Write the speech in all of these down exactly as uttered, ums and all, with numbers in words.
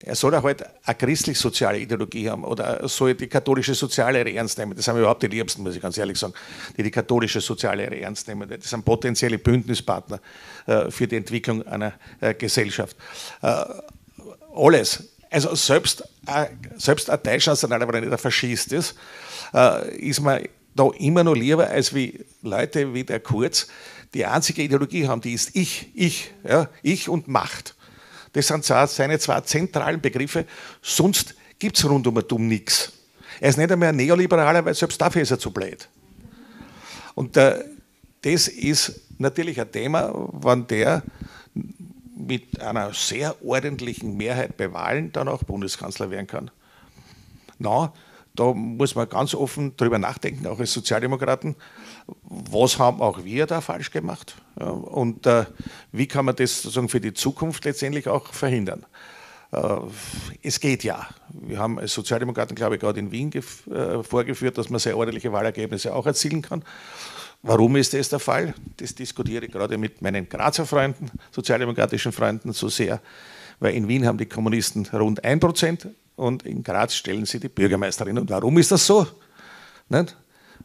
Er soll auch halt eine christlich-soziale Ideologie haben oder soll die katholische Soziallehre ernst nehmen. Das sind überhaupt die Liebsten, muss ich ganz ehrlich sagen, die die katholische Soziallehre ernst nehmen. Das sind potenzielle Bündnispartner äh, für die Entwicklung einer äh, Gesellschaft. Äh, alles. Also selbst, äh, selbst ein Deutschnationaler, aber nicht ein Faschist ist, äh, ist man da immer noch lieber, als wie Leute wie der Kurz, die einzige Ideologie haben, die ist ich, ich, ja, ich und Macht. Das sind seine zwei zentralen Begriffe, sonst gibt es rund um und um nichts. Er ist nicht einmal ein Neoliberaler, weil selbst dafür ist er zu blöd. Und äh, das ist natürlich ein Thema, wenn der mit einer sehr ordentlichen Mehrheit bei Wahlen dann auch Bundeskanzler werden kann. Na, da muss man ganz offen drüber nachdenken, auch als Sozialdemokraten, was haben auch wir da falsch gemacht und äh, wie kann man das sozusagen für die Zukunft letztendlich auch verhindern. Äh, es geht ja. Wir haben als Sozialdemokraten, glaube ich, gerade in Wien äh, vorgeführt, dass man sehr ordentliche Wahlergebnisse auch erzielen kann. Warum ist das der Fall? Das diskutiere ich gerade mit meinen Grazer Freunden, sozialdemokratischen Freunden so sehr, weil in Wien haben die Kommunisten rund ein Prozent. Und in Graz stellen sie die Bürgermeisterin. Und warum ist das so? Nicht?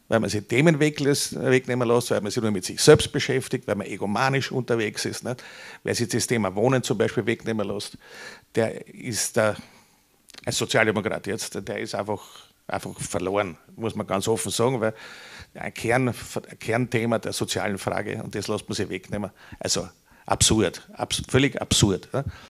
Weil man sich Themen wegnehmen lässt, weil man sich nur mit sich selbst beschäftigt, weil man egomanisch unterwegs ist, nicht? Wer sich das Thema Wohnen zum Beispiel wegnehmen lässt, der ist der, als Sozialdemokrat jetzt, der ist einfach, einfach verloren, muss man ganz offen sagen, weil ein, Kern, ein Kernthema der sozialen Frage, und das lässt man sich wegnehmen. Also absurd, abs- völlig absurd. Nicht?